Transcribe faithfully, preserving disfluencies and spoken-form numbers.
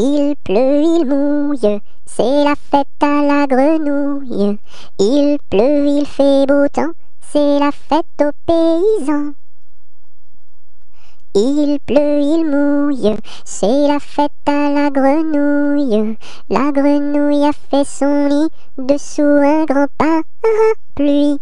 Il pleut, il mouille, c'est la fête à la grenouille. Il pleut, il fait beau temps, c'est la fête aux paysans. Il pleut, il mouille, c'est la fête à la grenouille. La grenouille a fait son lit dessous un grand parapluie.